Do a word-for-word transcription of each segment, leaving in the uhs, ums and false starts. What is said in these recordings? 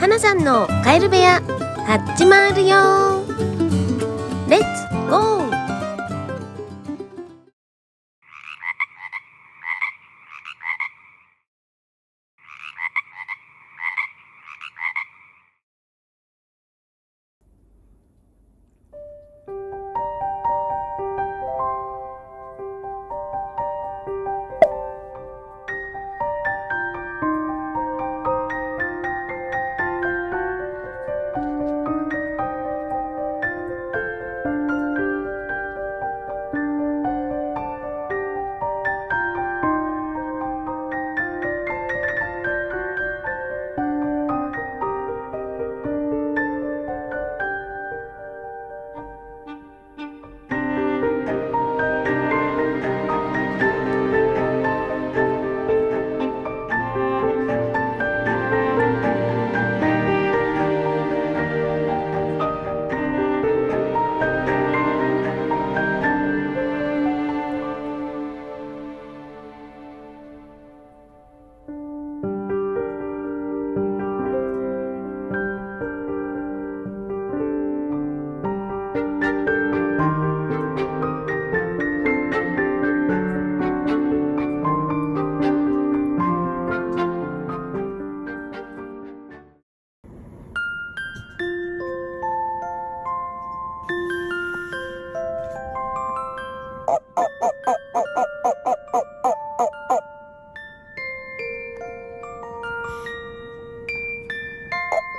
花さんのカエル部屋始まるよ。レッツゴー。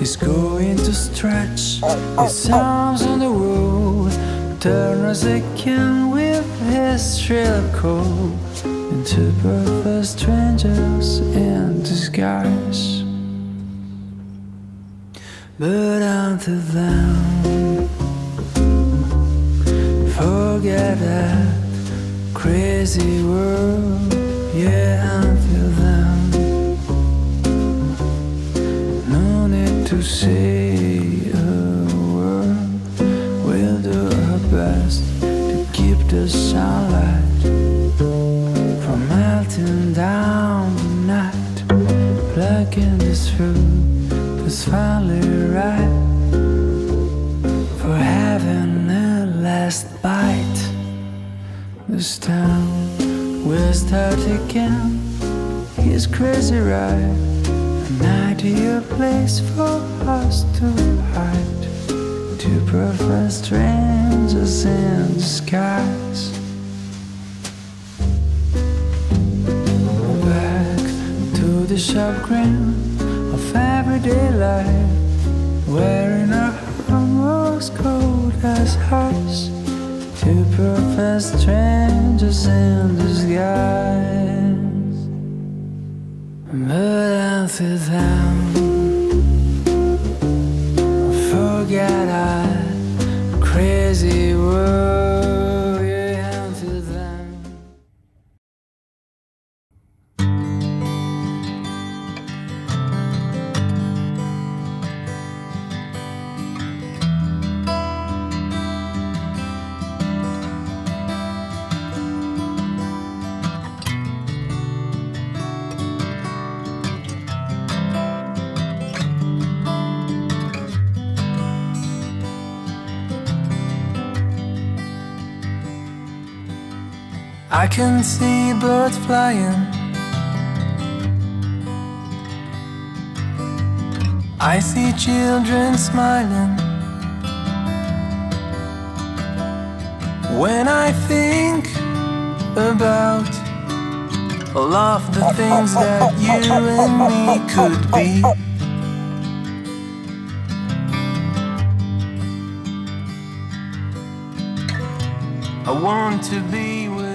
It's going to stretch his arms on the road, turn as he can with his trailer coat into purpose strangers in disguise. But unto them, forget that crazy world. Yeah, unto them. To say a word, we'll do our best to keep the sunlight from melting down the night. Plugging this fruit that's finally ripe for having a last bite. This town will start again. He's crazy, right? An ideal place for us to hide, to prefer strangers in disguise. Back to the sharp grin of everyday life, wearing our almost cold as hearts, to prefer strangers in disguise. But unto them, forget our crazy world. Yeah, unto them. I can see birds flying, I I see children smiling. When I think about all of the things that you and me could be, I want to be with you.